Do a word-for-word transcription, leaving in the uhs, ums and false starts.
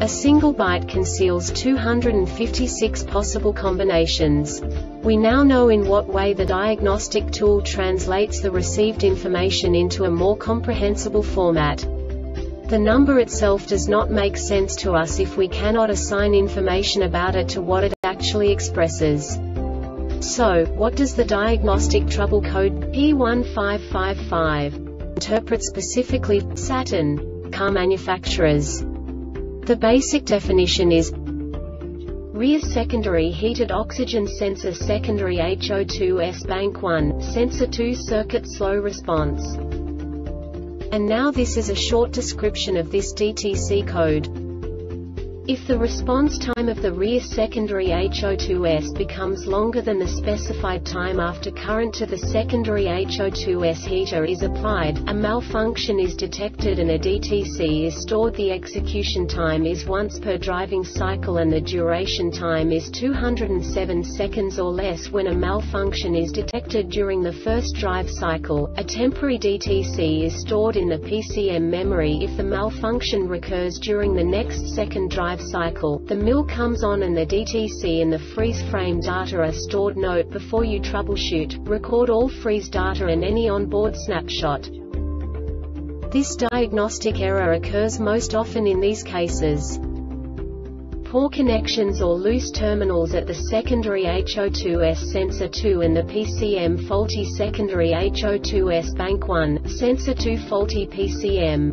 A single byte conceals two hundred fifty-six possible combinations. We now know in what way the diagnostic tool translates the received information into a more comprehensible format. The number itself does not make sense to us if we cannot assign information about it to what it actually expresses. So, what does the diagnostic trouble code P one five five five interpret specifically for Saturn car manufacturers? The basic definition is rear secondary heated oxygen sensor secondary H O two S bank one, sensor two circuit slow response. And now this is a short description of this D T C code. If the response time of the rear secondary H O two S becomes longer than the specified time after current to the secondary H O two S heater is applied, a malfunction is detected and a D T C is stored. The execution time is once per driving cycle and the duration time is two hundred seven seconds or less. When a malfunction is detected during the first drive cycle, a temporary D T C is stored in the P C M memory. If the malfunction recurs during the next second drive cycle, the M I L comes on and the D T C and the freeze frame data are stored. Note: before you troubleshoot, record all freeze data and any onboard snapshot. This diagnostic error occurs most often in these cases: poor connections or loose terminals at the secondary H O two S sensor two and the P C M, faulty secondary H O two S bank one, sensor two, faulty P C M.